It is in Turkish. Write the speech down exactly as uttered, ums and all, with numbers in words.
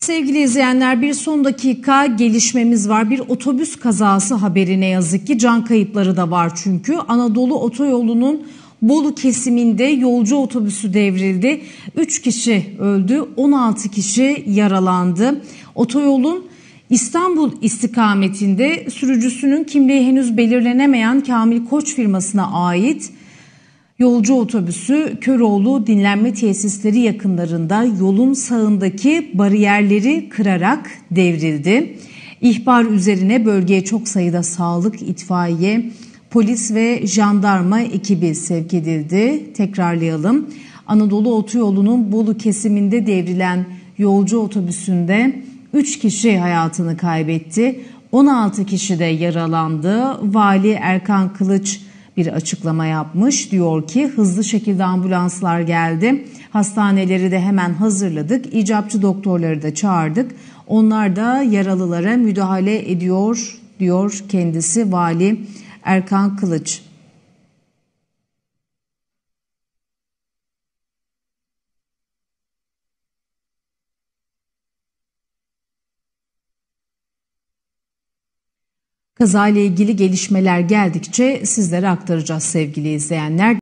Sevgili izleyenler, bir son dakika gelişmemiz var. Bir otobüs kazası haberi, ne yazık ki can kayıpları da var çünkü. Anadolu Otoyolu'nun Bolu kesiminde yolcu otobüsü devrildi. üç kişi öldü, on altı kişi yaralandı. Otoyolun İstanbul istikametinde sürücüsünün kimliği henüz belirlenemeyen Kamil Koç firmasına ait yolcu otobüsü Köroğlu dinlenme tesisleri yakınlarında yolun sağındaki bariyerleri kırarak devrildi. İhbar üzerine bölgeye çok sayıda sağlık, itfaiye, polis ve jandarma ekibi sevk edildi. Tekrarlayalım. Anadolu Otoyolu'nun Bolu kesiminde devrilen yolcu otobüsünde üç kişi hayatını kaybetti. on altı kişi de yaralandı. Vali Erkan Kılıç bir açıklama yapmış. Diyor ki hızlı şekilde ambulanslar geldi. Hastaneleri de hemen hazırladık. İcapçı doktorları da çağırdık. Onlar da yaralılara müdahale ediyor diyor kendisi Vali Erkan Kılıç. Kazayla ilgili gelişmeler geldikçe sizlere aktaracağız sevgili izleyenler.